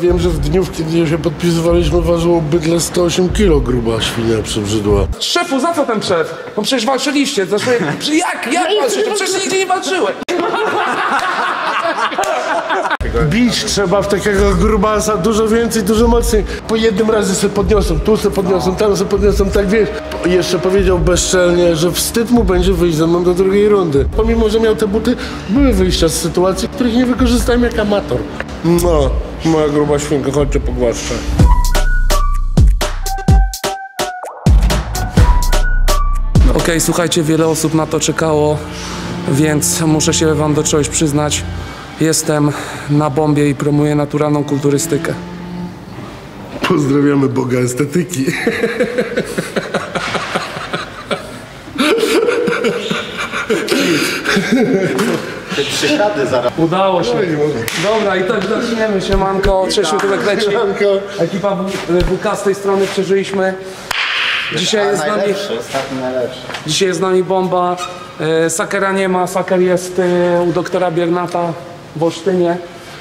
Wiem, że w dniu, kiedy się podpisywaliśmy, ważyło bydle 108 kg, gruba świnia przebrzydła. Szefu, za co ten przed? No przecież walczyliście, zresztą jak walczyliście? Przecież nigdy nie walczyłem. Bić trzeba w takiego grubasa dużo więcej, dużo mocniej. Po jednym razie sobie podniosą, tu sobie podniosą, tam sobie podniosą, tak wiesz. Jeszcze powiedział bezczelnie, że wstyd mu będzie wyjść ze mną do drugiej rundy. Pomimo, że miał te buty, były wyjścia z sytuacji, których nie wykorzystałem jak amator. No, moja gruba świnka, chodźcie pogłaszczę. Okej, słuchajcie, wiele osób na to czekało, więc muszę się wam do czegoś przyznać. Jestem na bombie i promuję naturalną kulturystykę. Pozdrawiamy Boga estetyki. Te przysiady zaraz. Udało się. Dobra, i tak zaczniemy się, manko. Trzeciu tyle leci. Ekipa WK z tej strony, przeżyliśmy. Dzisiaj jest, z nami bomba. Sakera nie ma, Saker jest u doktora Biernata w Olsztynie.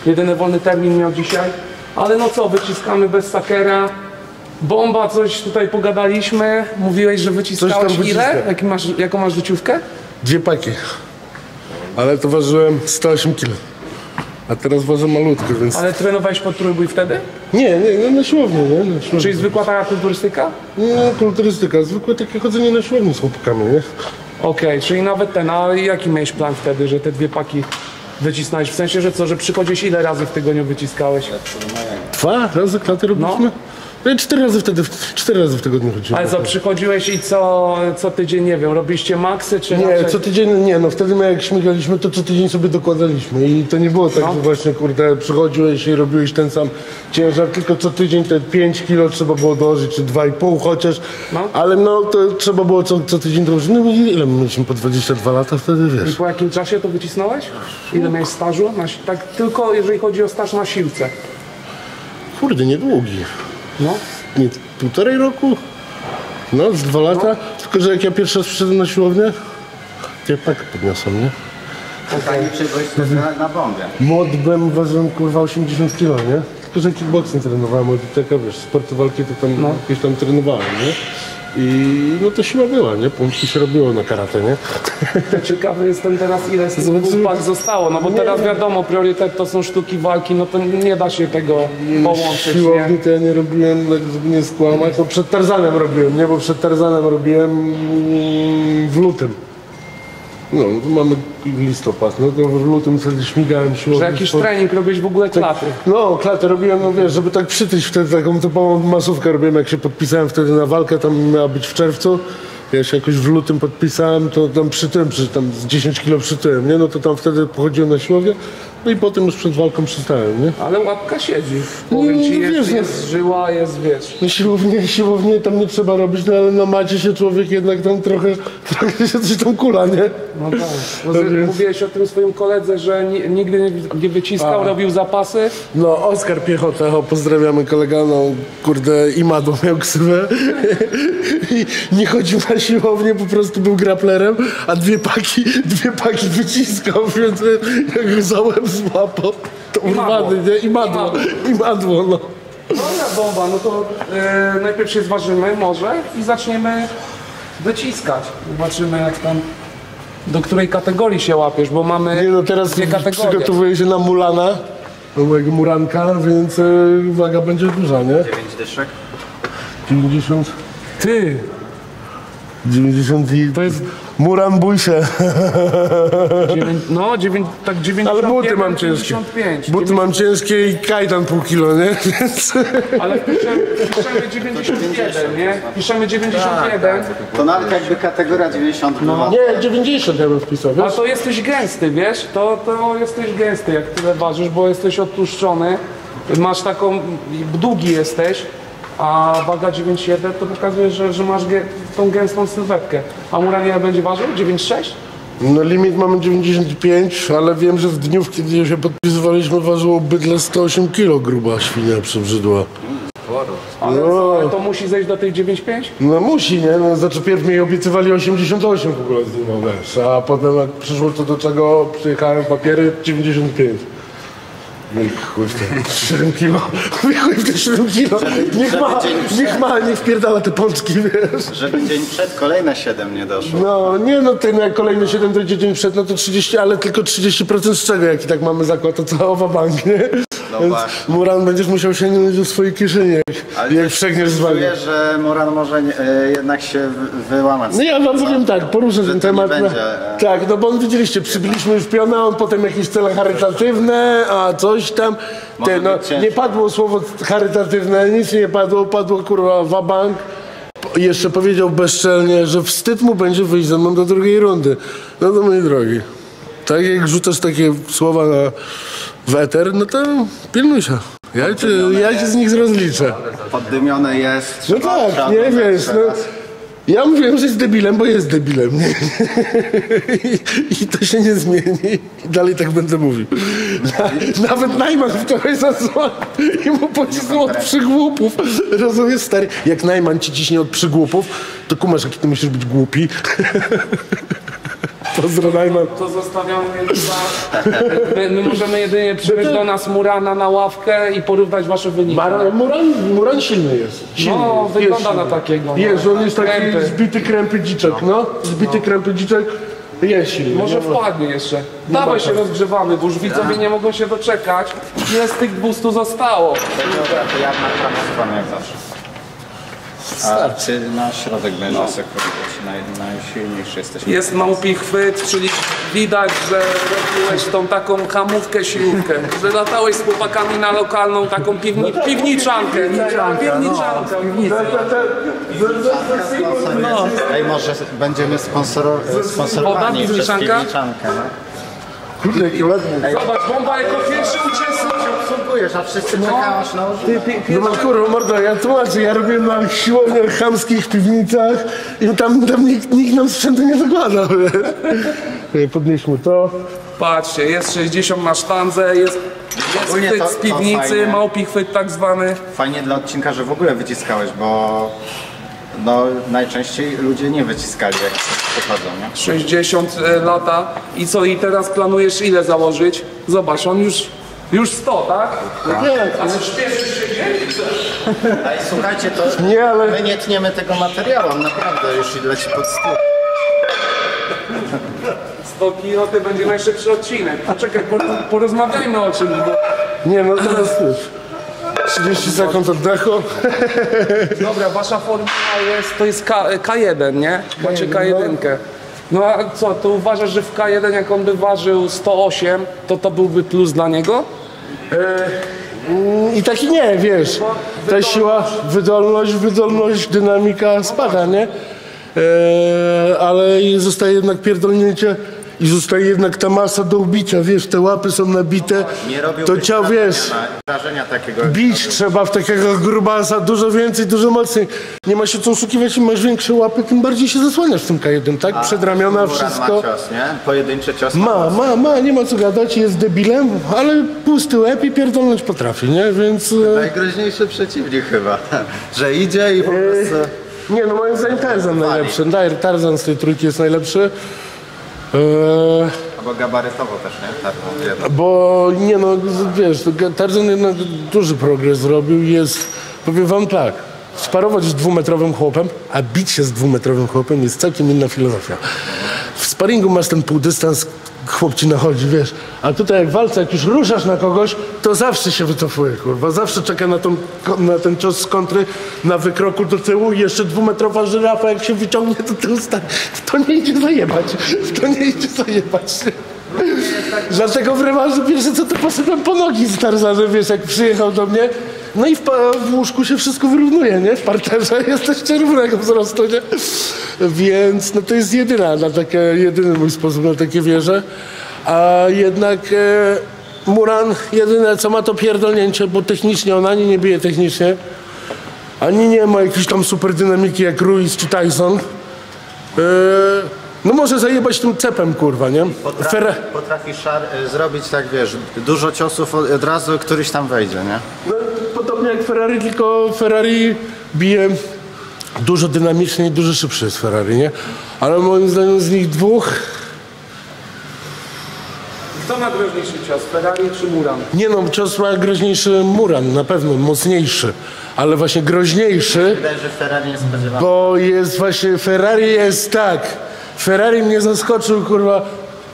Jedyny wolny termin miał dzisiaj. Ale no co, wyciskamy bez Sakera. Bomba, coś tutaj pogadaliśmy. Mówiłeś, że wyciskałeś ile? Jaką masz życiówkę? 2 paki. Ale to ważyłem 108 kg. A teraz ważę malutko, więc... Ale trenowałeś pod trójbój wtedy? Nie, na siłowni, nie? Na siłowni. Czyli zwykła taka kulturystyka? Nie, kulturystyka. Zwykłe takie chodzenie na siłowni z chłopakami, nie? Okej, czyli nawet ten, a jaki miałeś plan wtedy, że te 2 paki wycisnąłeś? W sensie, że co, że przychodzisz, ile razy w tygodniu wyciskałeś? 2 razy klaty robiliśmy? No. 4 razy wtedy, 4 razy w tygodniu chodziłem. Ale co, przychodziłeś i co tydzień, nie wiem, robiliście maksy czy... Nie, raczej... co tydzień, nie, no wtedy my jak śmigaliśmy, to co tydzień sobie dokładaliśmy i to nie było tak, że właśnie, kurde, przychodziłeś i robiłeś ten sam ciężar, tylko co tydzień te 5 kilo trzeba było dołożyć, czy 2,5 chociaż, ale no to trzeba było co tydzień dołożyć. No i ile mieliśmy, po 22 lata wtedy, wiesz. I po jakim czasie to wycisnąłeś? Ile miałeś stażu? Tak tylko jeżeli chodzi o staż na siłce. Kurde, niedługi. No? Nie, 1,5 roku? No, z 2 lata. No. Tylko, że jak ja pierwszy raz przyszedłem na siłownię, to ja pakę podniosłem, nie? Pokanie czegoś na bombę. Modbem ważyłem, kurwa, 80 kg, nie? Tylko, że kickboxing trenowałem, od taka, wiesz, sporty walki to tam jakieś tam trenowałem, nie? I no to siła była, nie? Punkty się robiło na karate, nie? To ciekawy jestem teraz, ile z tych dwóch pak zostało, no bo teraz wiadomo, priorytet to są sztuki walki, no to nie da się tego połączyć, siłowni to ja nie robiłem, żeby nie skłamać, no przed Tarzanem robiłem, nie? Bo przed Tarzanem robiłem w lutym. No, tu mamy listopad, no to w lutym wtedy śmigałem siłowni. Że jakiś trening robisz w ogóle klaty. Tak, no, klaty robiłem, no wiesz, żeby tak przytyć wtedy, taką typową masówkę robiłem, jak się podpisałem wtedy na walkę, tam miała być w czerwcu. Ja się jakoś w lutym podpisałem, to tam przytyłem, tam z 10 kg przytyłem, nie? No to tam wtedy pochodziłem na siłownię, no i potem już przed walką przystałem, nie? Ale łapka siedzi, powiem ci, jest żyła, jest, wiesz... No siłownie tam nie trzeba robić, no ale na macie się człowiek jednak tam trochę się coś tam kula, nie? No tak, bo mówiłeś o tym swoim koledze, że nigdy nie wyciskał, robił zapasy. No, Oskar Piechota, pozdrawiamy kolega, no kurde, imadło miał ksywę i nie chodził na siłownię, po prostu był grapplerem, a 2 paki wyciskał, więc jak za łeb złapał, to urwany, nie? I madło, no. Dobra, bomba, no to najpierw się zważymy może i zaczniemy wyciskać. Zobaczymy jak tam, do której kategorii się łapiesz, bo mamy... Nie no, teraz przygotowuję się na Mulana, do mojego Muranka, więc uwaga, będzie duża, nie? 9 dyszek. 90. Ty! 90 i... To jest... Muran, bój się. No, tak 90. Ale buty mam ciężkie. Buty mam ciężkie i kajdan pół kilo, nie? Więc... Ale piszemy 91, nie? Piszemy 91. To nawet jakby kategoria 90. No. Nie, 90 ja bym wpisał, wiesz? A to jesteś gęsty, wiesz? To jesteś gęsty, jak tyle ważysz, bo jesteś odtłuszczony. Masz taką... Długi jesteś. A waga 9,7 to pokazuje, że masz tą gęstą sylwetkę. A Muran ile będzie ważył? 9,6? No limit mamy 95, ale wiem, że w dniu, kiedy się podpisywaliśmy, ważyło bydle 108 kg, gruba świnia przebrzydła. Ale to musi zejść do tych 9,5? No musi, nie? No, znaczy pierw mi obiecywali 88 w ogóle, a potem jak przyszło to do czego, przyjechałem papiery, 95. Chuj w te 7 kilo, chuj w te 7 kilo, niech wpierdala te pączki, wiesz. Żeby dzień przed kolejne 7 nie doszło. No, nie no, ten jak kolejne 7 dojdzie dzień przed, no to 30, ale tylko 30% z czego, jaki tak mamy zakład, to cała owa bank, nie? No więc właśnie. Muran, będziesz musiał sięgnąć do swojej kieszeni, jak przegniesz z wami. Czuję, że Muran może jednak się wyłamać. No ja wam powiem tak, poruszę ten temat. Tak, no bo widzieliście, przybyliśmy już piona, on potem jakieś cele charytatywne, a coś tam. Te, no, nie padło słowo charytatywne, nic nie padło, padło kurwa wabank. Jeszcze powiedział bezczelnie, że wstyd mu będzie wyjść ze mną do drugiej rundy. No to moi drogi. Tak jak rzucasz takie słowa na weter, no to pilnuj się. Ja się z nich rozliczę. Poddymione jest. No tak, nie wiesz. No, ja mówiłem, że jest debilem, bo jest debilem. I to się nie zmieni. I dalej tak będę mówił. Nawet Najman wczoraj zasłał i mu pocisnął od przygłupów. Rozumiesz, stary? Jak Najman ci ciśnie od przygłupów, to kumasz, jaki ty musisz być głupi. Pozdrawiam. To zostawiamy my możemy jedynie przywieźć do nas Murana na ławkę i porównać wasze wyniki. Muran silny jest. Silny no, jest, wygląda silny. Na takiego. Jest, on jest taki krępy. Zbity krępy dziczek, no. Zbity krępy dziczek. Jest silny. Może wpadnie jeszcze. No dawaj się rozgrzewamy, bo już widzowie nie mogą się doczekać. Ile z tych 200 zostało? Dobra, to ja na jak zawsze. A ty na środek będziesz najsilniejszy jesteś. Jest małpi chwyt, czyli widać, że robiłeś tą taką hamówkę siłkę, że latałeś z chłopakami na lokalną taką piwniczankę. Ej, może będziemy sponsorowani przez piwniczankę. Kurde, jakie ładne. Zobacz, bomba jako pierwszy uczestnik. Obsługujesz, a wszyscy czekałaś na użytek. No kurwa, mordo, ja tłumaczę, ja robiłem na siłowniach chamskich piwnicach i tam nikt nam sprzętu nie zakłada. Podnieśmy to. Patrzcie, jest 60 na sztandze, jest chwyt z piwnicy, małpi chwyt tak zwany. Fajnie dla odcinka, że w ogóle wyciskałeś, bo... No, najczęściej ludzie nie wyciskali, jak przychodzą, nie? 60 lata i co, i teraz planujesz ile założyć? Zobacz, on już 100, tak? No nie, a co, śpieszysz się dzielić? Daj, słuchajcie, to nie, ale... my nie tniemy tego materiału, naprawdę, już i leci pod stół. 100 kilo to będzie najszybszy odcinek. Czekaj, porozmawiajmy o czymś, bo... Nie, no teraz już. 30 sekund oddechu. Dobra, wasza formuła jest, to jest K1, nie? Macie K1. No a co, to uważasz, że w K1 jak on by ważył 108, to byłby plus dla niego? I taki nie, wiesz. Ta siła, wydolność, dynamika spada, nie? Ale zostaje jednak pierdolnięcie. I zostaje jednak ta masa do ubicia, wiesz, te łapy są nabite, no to ciało, wiesz, takiego bić trzeba w takiego grubasa, dużo więcej, dużo mocniej. Nie ma się co oszukiwać, im masz większe łapy, tym bardziej się zasłaniasz w tym K1, tak? Przedramiona, wszystko. Ma cios, nie? Pojedyncze cios. Ma, nie ma co gadać, jest debilem, ale pusty łeb i pierdolność potrafi, nie? Więc... Najgroźniejszy przeciwnik chyba, że idzie i po prostu... Nie, no moim zdaniem Tarzan najlepszy, Tarzan z tej trójki jest najlepszy. Albo gabarytowo też, nie? Tak, bo nie no, wiesz, Tarzan jednak duży progres zrobił, jest, powiem wam tak, sparować z dwumetrowym chłopem, a bić się z dwumetrowym chłopem jest całkiem inna filozofia. W sparingu masz ten półdystans, chłop ci nachodzi, wiesz, a tutaj jak w walce, jak już ruszasz na kogoś, to zawsze się wycofuje, kurwa, zawsze czeka na ten cios z kontry, na wykroku do tyłu i jeszcze dwumetrowa żyrafa, jak się wyciągnie, to tył stanie. W to nie idzie zajebać. Dlatego w rewanżu pierwsze co, to poszedłem po nogi z Tarzanem, wiesz, jak przyjechał do mnie, no i w łóżku się wszystko wyrównuje, nie? W parterze jesteście równego wzrostu, nie? Więc no to jest jedyny mój sposób na takie wieże. A jednak Muran jedyne co ma to pierdolnięcie, bo technicznie on ani nie bije technicznie, ani nie ma jakiejś tam super dynamiki jak Ruiz czy Tyson. No może zajebać tym cepem, kurwa, nie? Potrafi zrobić tak, wiesz, dużo ciosów od razu, któryś tam wejdzie, nie? No, podobnie jak Ferrari, tylko Ferrari bije dużo dynamiczniej, dużo szybszy jest Ferrari, nie? Ale moim zdaniem z nich dwóch Kto ma groźniejszy cios, Ferrari czy Muran? Nie no, cios ma groźniejszy Muran, na pewno, mocniejszy. Ale właśnie groźniejszy, bo jest właśnie, Ferrari jest tak. Ferrari mnie zaskoczył, kurwa,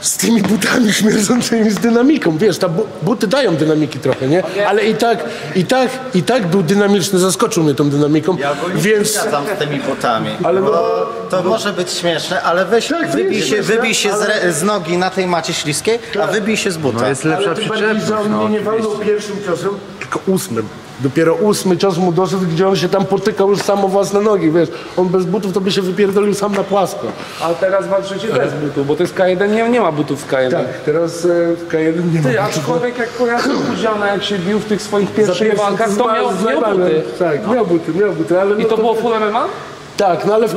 z tymi butami śmierdzącymi z dynamiką. Wiesz, ta buty dają dynamiki trochę, nie? Ale i tak był dynamiczny, zaskoczył mnie tą dynamiką. Ja go więc nie zgadzam z tymi butami, ale bo to może być śmieszne, ale weź, tak, wybij się z nogi na tej macie śliskiej, a wybij się z buta. No jest lepsza przyczepność. Ale on mnie nie walnął pierwszym ciosem, tylko ósmym. Dopiero ósmy cios mu doszedł, gdzie on się tam potykał już sam o własne nogi, wiesz. On bez butów to by się wypierdolił sam na płasko. A teraz walczycie bez butów, bo to jest K1, nie ma butów w K1. Tak, teraz w K1 nie ma. Ty, aczkolwiek jak kojarzy Kuziana, jak się bił w tych swoich pierwszych walkach, to miał buty. Tak, miał buty, ale... I to było full MMA? Tak, no ale w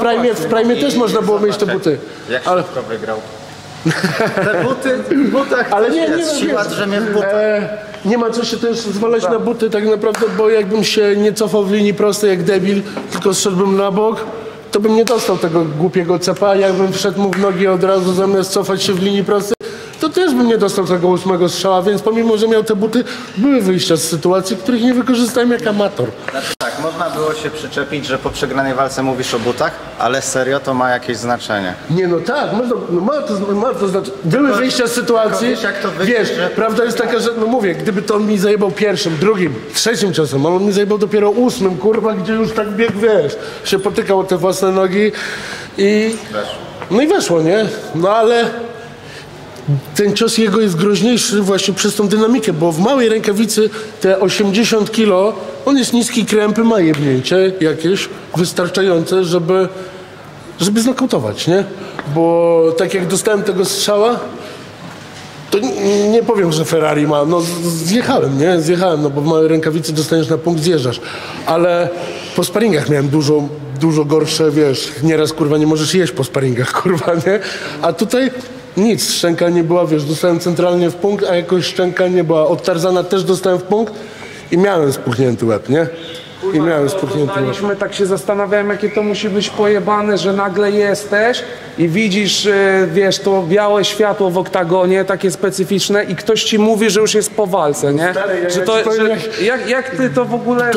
Prime też można było mieć te buty. Jak szybko wygrał. Te buty w butach, ale nie ma co się też zwalać na buty tak naprawdę, bo jakbym się nie cofał w linii prostej jak debil, tylko zszedłbym na bok, to bym nie dostał tego głupiego cepa. Jakbym wszedł mu w nogi od razu zamiast cofać się w linii prostej, to też bym nie dostał tego ósmego strzała, więc pomimo, że miał te buty, były wyjścia z sytuacji, których nie wykorzystałem jak amator. Znaczy tak, można było się przyczepić, że po przegranej walce mówisz o butach, ale serio to ma jakieś znaczenie. Nie no tak, można, no ma to znaczenie. Były tylko wyjścia z sytuacji, wiesz, jak to wyjdzie, wiesz, że... prawda jest taka, że no mówię, gdyby to on mi zajebał pierwszym, drugim, trzecim czasem, ale on mi zajebał dopiero ósmym, kurwa, gdzie już tak bieg, wiesz, się potykał o te własne nogi i... Weszło. No i weszło, nie? No ale... Ten cios jego jest groźniejszy właśnie przez tą dynamikę, bo w małej rękawicy te 80 kg, on jest niski, krępy, ma jebnięcie jakieś wystarczające, żeby znokautować, nie? Bo tak jak dostałem tego strzała, to nie powiem, że Ferrari ma, no zjechałem, nie? Zjechałem, no bo w małej rękawicy dostaniesz na punkt, zjeżdżasz, ale po sparingach miałem dużo gorsze, wiesz, nieraz kurwa nie możesz jeść po sparingach, kurwa, nie? A tutaj... Nic, szczęka nie była, wiesz, dostałem centralnie w punkt, a jakoś szczęka nie była. Od Tarzana też dostałem w punkt i miałem spuchnięty łeb, nie? I miałem spuchnięty łeb. Tak się zastanawiałem, jakie to musi być pojebane, że nagle jesteś i widzisz, wiesz, to białe światło w oktagonie, takie specyficzne i ktoś ci mówi, że już jest po walce, nie? Że to, że jak ty to w ogóle...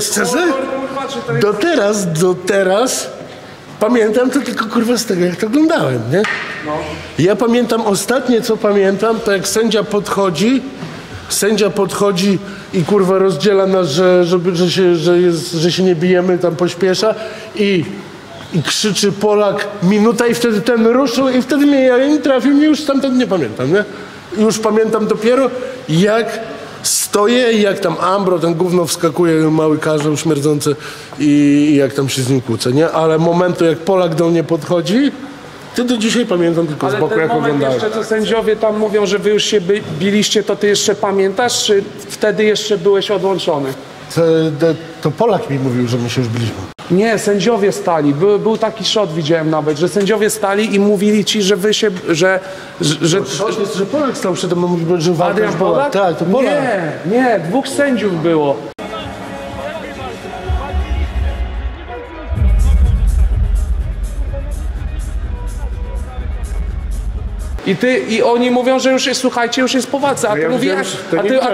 Szczerze? Do teraz... Pamiętam to tylko, kurwa, z tego, jak to oglądałem, nie? No. Ja pamiętam, ostatnie co pamiętam, to jak sędzia podchodzi i, kurwa, rozdziela nas, że się nie bijemy, tam pośpiesza i krzyczy Polak minuta i wtedy ten ruszył i wtedy mnie nie trafił, już stamtąd nie pamiętam, nie? Już pamiętam dopiero, jak stoję i jak tam Ambro, ten gówno wskakuje, mały karzeł śmierdzący i jak tam się z nim kłócę, nie? Ale momentu, jak Polak do mnie podchodzi, ty do dzisiaj pamiętam tylko z boku, jak oglądałem. Ale jeszcze co sędziowie tam mówią, że wy już się biliście, to ty jeszcze pamiętasz, czy wtedy jeszcze byłeś odłączony? To Polak mi mówił, że my się już biliśmy. Nie, sędziowie stali. Był taki shot, widziałem nawet, że sędziowie stali i mówili ci, że wy się, że Polak stał przede mną, mówił, że walka już była. Tak, to Polak. Nie, dwóch sędziów było. I oni mówią, że już jest, słuchajcie, już jest po walce, a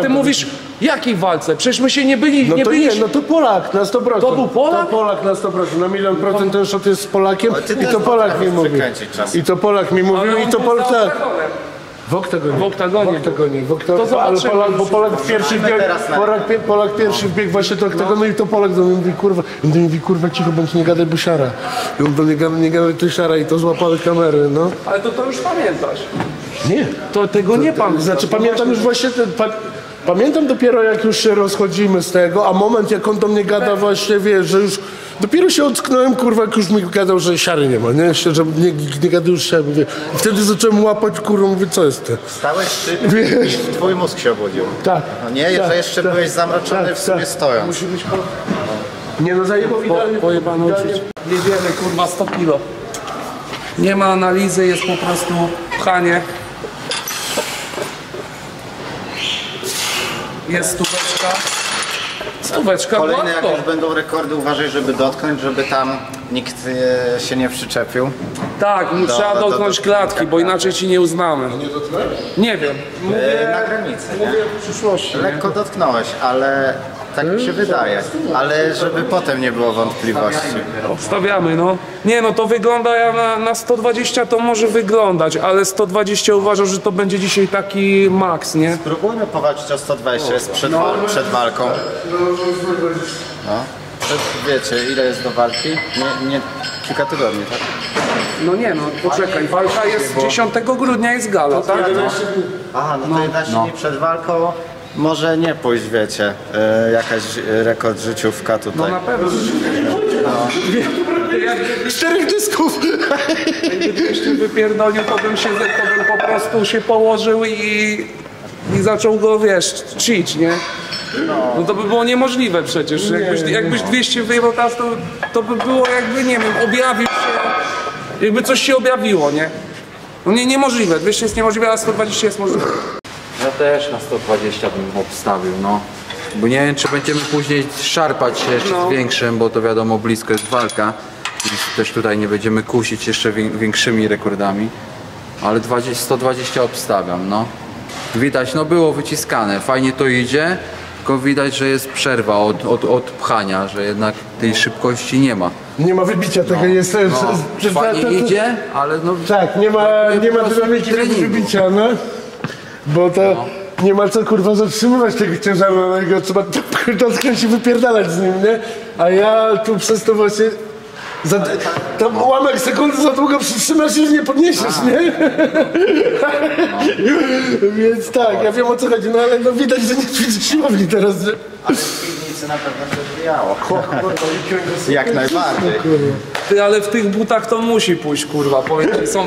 ty, mówisz, jakiej walce? Przecież my się nie byli, no nie byliśmy. No to Polak na 100%. To był Polak? To Polak na 100%, na 100% ten shot jest z Polakiem i to Polak mi mówił. I to Polak tak. W oktagonie. Bo Polak pierwszy wbiegł właśnie do oktagonu i to Polak do mnie mówi, kurwa. I on do mnie mówi, kurwa, cicho, bądź, nie gadaj, bo siara. I on do mnie nie gadaj, to siara, i to złapały kamery, no. Ale to już pamiętasz. Nie. To tego nie pamiętam. Znaczy pamiętam już właśnie ten... Pamiętam dopiero, jak już się rozchodzimy z tego, a moment, jak on do mnie gada właśnie, wiesz, że już... Dopiero się ocknąłem, kurwa, jak już mi gadał, że siary nie ma, nie? Że nie gadał już siary, mówię. I wtedy zacząłem łapać, kurwa, mówię, co jest to? Stałeś ty, wiesz, twój mózg się obudził. Tak. No nie, że jeszcze byłeś zamroczony w sobie stojąc. Musi być po... Nie no, zajebał idealnie. Pojebano uczuć. Nie wiemy, kurwa, 100 kilo. Nie ma analizy, jest po prostu pchanie. Jest stóweczka. Kolejne, jak już będą rekordy, uważaj, żeby dotknąć, żeby tam nikt się nie przyczepił. Tak, trzeba dotknąć klatki, bo inaczej ci nie uznamy. Nie dotknąłeś? Nie wiem. Mówię, na granicy, mówię w przyszłości. Lekko dotknąłeś, ale tak mi się wydaje. Ale żeby potem nie było wątpliwości. Obstawiamy, no. Nie no, to wygląda, ja na 120 to może wyglądać, ale 120 uważam, że to będzie dzisiaj taki maks, nie? Spróbujmy powalczyć o 120, jest przed walką. No. Wiecie, ile jest do walki? Nie, kilka tygodni, tak? No nie, no poczekaj, walka jest 10 grudnia, jest gala, tak? Aha, no to 11 dni przed walką może nie pójść, wiecie, jakaś rekord życiówka tutaj. No na pewno. Czterech dysków! Jakbyś ty wypierdolił, to bym po prostu się położył i zaczął go, wiesz, cić, nie? No to by było niemożliwe przecież, jakbyś 200 wyjechał teraz, to by było jakby, nie wiem, objawił się, jakby coś się objawiło, nie? No nie, niemożliwe, 200 jest niemożliwe, a 120 jest możliwe. Ja też na 120 bym obstawił, no. Bo nie wiem, czy będziemy później szarpać się jeszcze z większym, bo to wiadomo, blisko jest walka. Więc też tutaj nie będziemy kusić jeszcze większymi rekordami. Ale 120 obstawiam, no. Widać, no było wyciskane, fajnie to idzie. Tylko widać, że jest przerwa od pchania, że jednak tej szybkości nie ma. Nie ma wybicia tego, jest... Fajnie idzie, ale no... Tak, nie ma dynamiki wybicia, no. Bo to nie ma co, kurwa, zatrzymywać tego ciężarnego, trzeba dotknąć i wypierdalać z nim, nie? A ja tu przez to właśnie... Tam ułamek sekundy za długo przytrzymasz i nie podniesiesz, nie? Więc tak, ja wiem o co chodzi, no ale no widać, że nie ćwiczy siłowni teraz. Ale w piwnicy na pewno się zwijało. Jak najbardziej. Ty, ale w tych butach to musi pójść, kurwa, powiem ci,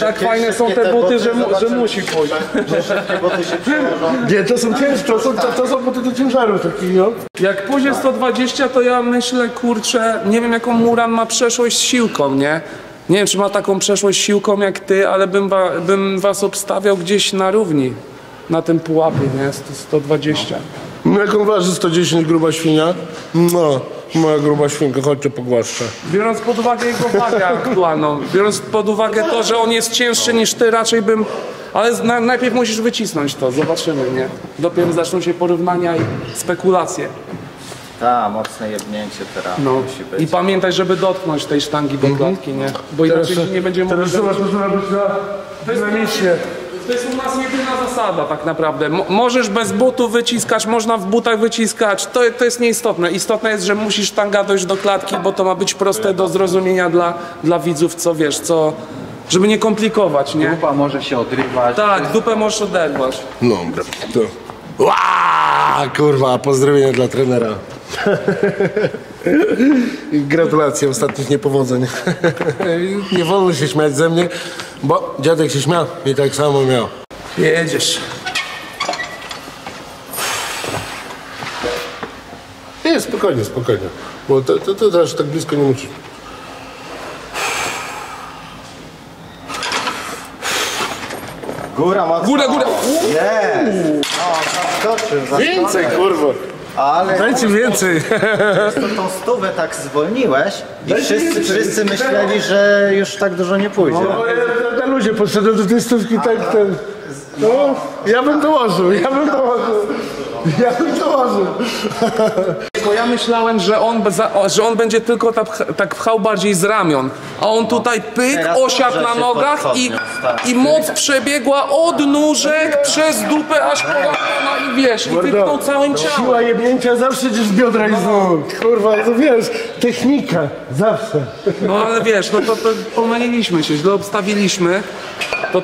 tak fajne są te buty, że musi pójść. Nie, to są ciężkie, to są buty do ciężarów takiego. Jak pójdzie 120, to ja myślę, kurczę, nie wiem jaką Muran ma przeszłość z siłką, nie? Nie wiem, czy ma taką przeszłość z siłką jak ty, ale bym was obstawiał gdzieś na równi. Na tym pułapie, nie? 120. No jaką waży 110, gruba świnia? No. Moja gruba świnka, chodźcie pogłaszczę. Biorąc pod uwagę jego wagę aktualną, biorąc pod uwagę to, że on jest cięższy niż ty, raczej bym... Ale najpierw musisz wycisnąć to, zobaczymy, nie? Dopiero zaczną się porównania i spekulacje. Ta, mocne jebnięcie teraz musi być. I pamiętaj, żeby dotknąć tej sztangi do klatki, nie? Bo inaczej nie będzie mógł... Teraz zobacz, można być na dynamicznie. To jest u nas jedyna zasada tak naprawdę. Możesz bez butów wyciskać, można w butach wyciskać, to jest nieistotne. Istotne jest, że musisz sztanga dojść do klatki, bo to ma być proste do zrozumienia dla widzów, co wiesz, co... Żeby nie komplikować, nie? Dupa może się odrywać. Tak, dupę możesz oderwać. No, to... Ła, kurwa, pozdrowienia dla trenera. Gratulacje ostatnich niepowodzeń. Nie wolno się śmiać ze mnie, bo dziadek się śmiał i tak samo miał. Jedziesz. Nie, spokojnie, spokojnie. Bo to też tak blisko nie musisz. Góra mocno. Góra, góra. Jest. No, zaskoczył. Więcej, kurwa. Ale dajcie więcej. Tą stówę tak zwolniłeś i wszyscy myśleli, że już tak dużo nie pójdzie. No ja ludzie podszedłem do tej stówki tak ten... No, ja bym dołożył. Bo ja myślałem, że on będzie tylko tak pchał bardziej z ramion. A on tutaj pyk, osiadł na nogach i moc przebiegła od nóżek przez dupę aż po kolana i wiesz, i wypnął całym ciałem. Siła jebnięcia zawsze idziesz z biodra i z nóg. Kurwa, to wiesz, technika, zawsze. No ale wiesz, no to pomyliliśmy się, źle obstawiliśmy.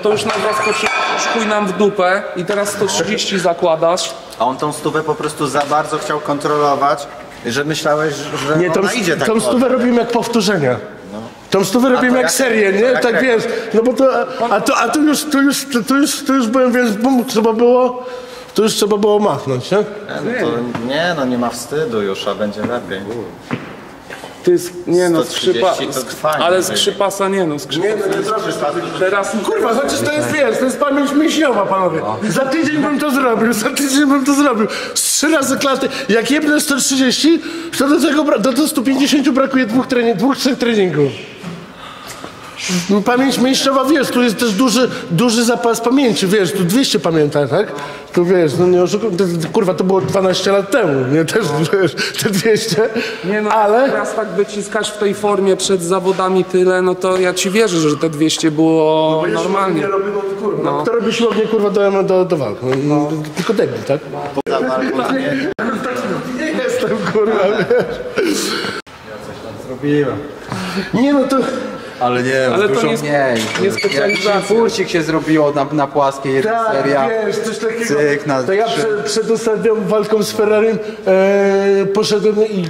To już nam zaskoczyło, szkuj nam w dupę i teraz 130 zakładasz. A on tą stówę po prostu za bardzo chciał kontrolować, że myślałeś, że nie, ona idzie tak. Tą stówę robimy jak powtórzenia. No. Tą stówę robimy jak serię, nie? Tak wiesz, no bo to... A tu już byłem, więc bum, trzeba było... Tu już trzeba było machnąć, nie? Nie ma wstydu już, a będzie lepiej. Ty, nie no, skrzypasa nie no, teraz... Kurwa, chociaż to jest, wiesz, to jest pamięć mięśniowa, panowie. Za tydzień bym to zrobił, Trzy razy klaty. Jak jebnę 130, to do tego do 150 brakuje dwóch, trzech treningów. Pamięć mięśniowa, wiesz, tu jest też duży zapas pamięci, wiesz, tu 200 pamięta, tak? Tu wiesz, no nie oszukuj, kurwa, to było 12 lat temu, nie? Też, wiesz, te 200, nie, no, ale... Teraz tak wyciskasz w tej formie przed zawodami tyle, no to ja ci wierzę, że te 200 było no, normalnie. Nie robimy, kurwa, no. Kto robi siłownię, kurwa, do walk, no, no. Tylko debil, tak? No. Nie jestem, kurwa, wiesz. Ja coś tam zrobiłem. Nie, no to... Ale nie, ale dużo to jest, mniej. Furcik się zrobiło na płaskiej jednej serii. Tak, wiesz, coś takiego. Cyk, to ja przed ostatnią walką z Ferrari poszedłem i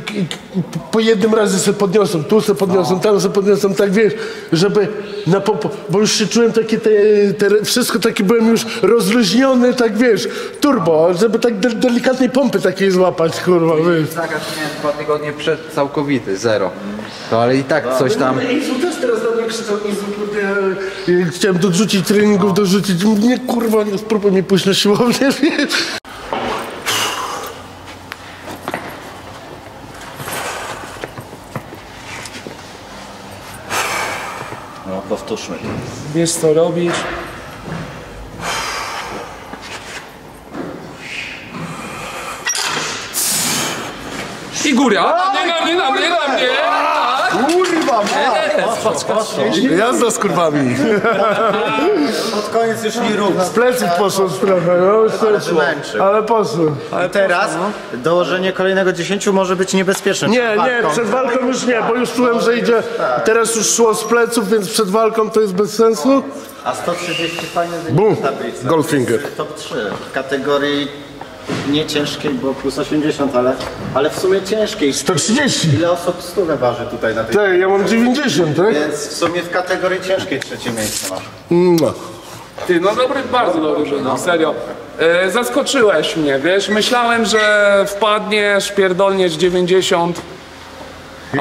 po jednym razie sobie podniosłem, tu sobie podniosłem, no. Tam sobie podniosłem, tak wiesz, żeby na bo już się czułem takie, wszystko takie, byłem już rozluźniony, tak wiesz, turbo, żeby tak delikatnej pompy takiej złapać, kurwa, wiesz. Tak, ja miałem 2 tygodnie przed całkowity, zero. To ale i tak coś tam... Chciałem dorzucić treningów, dorzucić. Nie, kurwa, nie spróbuj mi pójść na siłownię. No, powtórzmy. Wiesz co robisz? I góra! Nie na mnie, nie na mnie! Kurwa, jazda z kurwami. Pod koniec już nie rób. Z pleców poszło trochę, no, ale poszło. Ale teraz dołożenie kolejnego 10 może być niebezpieczne. Nie, nie, przed walką już nie, bo już czułem, że idzie. Teraz już szło z pleców, więc przed walką to jest bez sensu. A 130 fajnie wynika z tablicy. Goldfinger. Top 3 w kategorii... Nie ciężkiej, bo plus 80, ale w sumie ciężkiej. 130! Ile osób stówę waży tutaj na tej... Tak, ja mam 90, tak? Więc w sumie w kategorii ciężkiej 3. miejsce masz. No. Ty, no dobry, bardzo dobry, no. Serio. Zaskoczyłeś mnie, wiesz? Myślałem, że wpadniesz, pierdolniesz 90.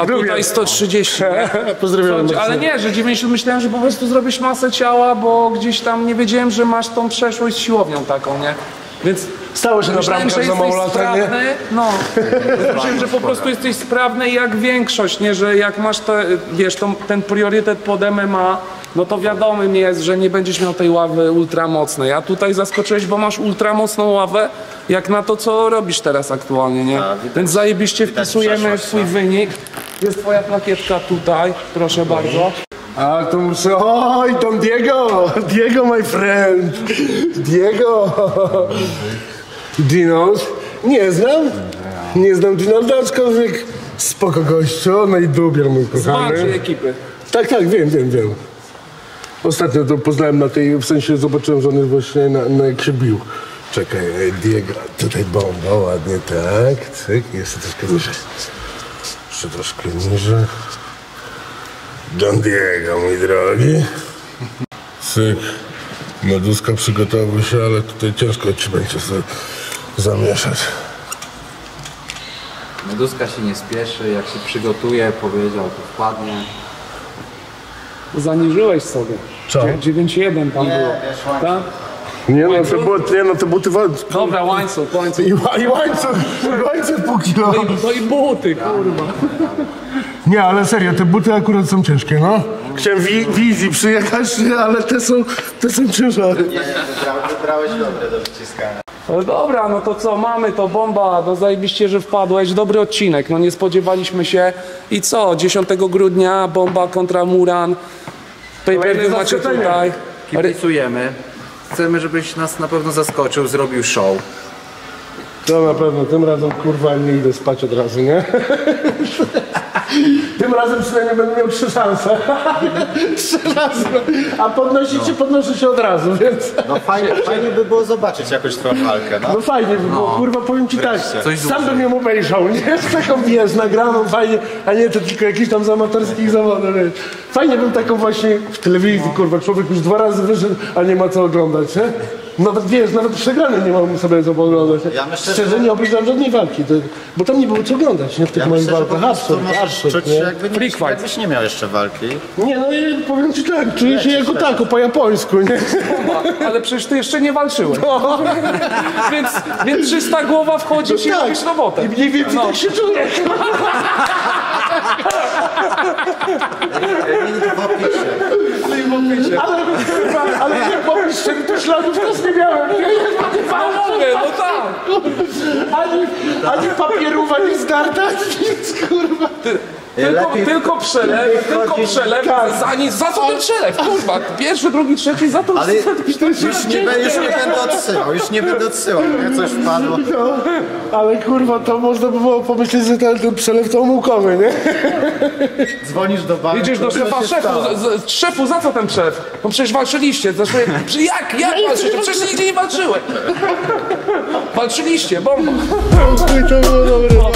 A tutaj 130. Pozdrawiam. Ale nie, że 90, myślałem, że po prostu zrobisz masę ciała, bo gdzieś tam nie wiedziałem, że masz tą przeszłość z siłownią taką, nie? Więc... Stało się na bramkach za mało lata, nie? No, myślę, że po prostu jesteś sprawny jak większość, nie? Że jak masz te, wiesz, ten priorytet pod MMA, no to wiadomym jest, że nie będziesz miał tej ławy ultramocnej. A tutaj zaskoczyłeś, bo masz ultramocną ławę, jak na to, co robisz teraz aktualnie, nie? Więc zajebiście wpisujemy swój wynik. Jest twoja plakietka tutaj, proszę bardzo. A to muszę... Oj, tam Diego! Diego, my friend! Diego! Dinos? Nie znam? Nie znam Dinolda, aczkolwiek spoko gościo, no i dubiel mój kochany. Z ekipy. Tak, tak, wiem. Ostatnio to poznałem na tej, w sensie zobaczyłem, że on jest właśnie na jak się bił. Czekaj, Diego, tutaj bomba, ładnie, tak, cyk, jeszcze troszkę niżej. Jeszcze troszkę niżej. Don Diego, mój drogi. Cyk. Meduska przygotowała się, ale tutaj ciężko ci będzie sobie zamieszać. Meduska się nie spieszy, jak się przygotuje, powiedział, to wpadnie. Zaniżyłeś sobie. Co? 9-1 tam było. Tak? Nie, no to było, nie, no to buty walki. Dobra, łańcuch. I łańcuch pół kilo. No i buty, kurwa. Nie, ale serio, te buty akurat są ciężkie, no. Chciałem wizji przyjechać, ale te są ciężare. Nie, wybrałeś dobre do wyciskania. No dobra, no to co, mamy to, bomba, no zajebiście, że wpadłeś, dobry odcinek, no nie spodziewaliśmy się. I co, 10 grudnia bomba kontra Muran. Pay-per-view macie tutaj. Kibicujemy. Chcemy, żebyś nas na pewno zaskoczył, zrobił show. To na pewno, tym razem kurwa nie idę spać od razu, nie? Tym razem przynajmniej będę miał 3 szanse. 3 razy. A podnosi się od razu, więc... No fajnie by było zobaczyć jakąś twoją walkę, no. No fajnie by było, kurwa, powiem ci tak. Sam bym ją obejrzał, nie? Z taką, wiesz, nagraną, fajnie. A nie, to tylko jakiś tam z amatorskich zawodów, wiesz. Fajnie bym taką właśnie w telewizji, kurwa, człowiek już 2 razy wyszedł, a nie ma co oglądać, nie? Nawet wiesz, nawet przegrany nie mam sobie co oglądać. Ja myślę, szczerze nie obejrzałem żadnej walki, bo tam nie było co oglądać, nie, w tych moich walkach. Jakbyś nie miał jeszcze walki. Nie, no i powiem ci tak, czuję się jako tako po japońsku, nie? Ale przecież ty jeszcze nie walczyłeś. No. Więc czysta głowa wchodzisz i robisz robotę. I mniej więcej tak się czuję. Ale nie powiesz, że tu śladów też nie miałem. No tak. Ani papierowa, ani zdarta, nic kurwa. Tylko przelew, za co ten przelew, kurwa, pierwszy, drugi, trzeci, za to... Ale już nie będę odsyłał, nie, coś wpadło. No, ale kurwa, to można by było pomyśleć, że ten przelew to omyłkowy, nie? Dzwonisz do banku. Idziesz do szefu, za co ten przelew? No przecież walczyliście, zresztą jak walczyliście? Przecież nigdzie nie walczyłem. Walczyliście, bomba. To było dobre.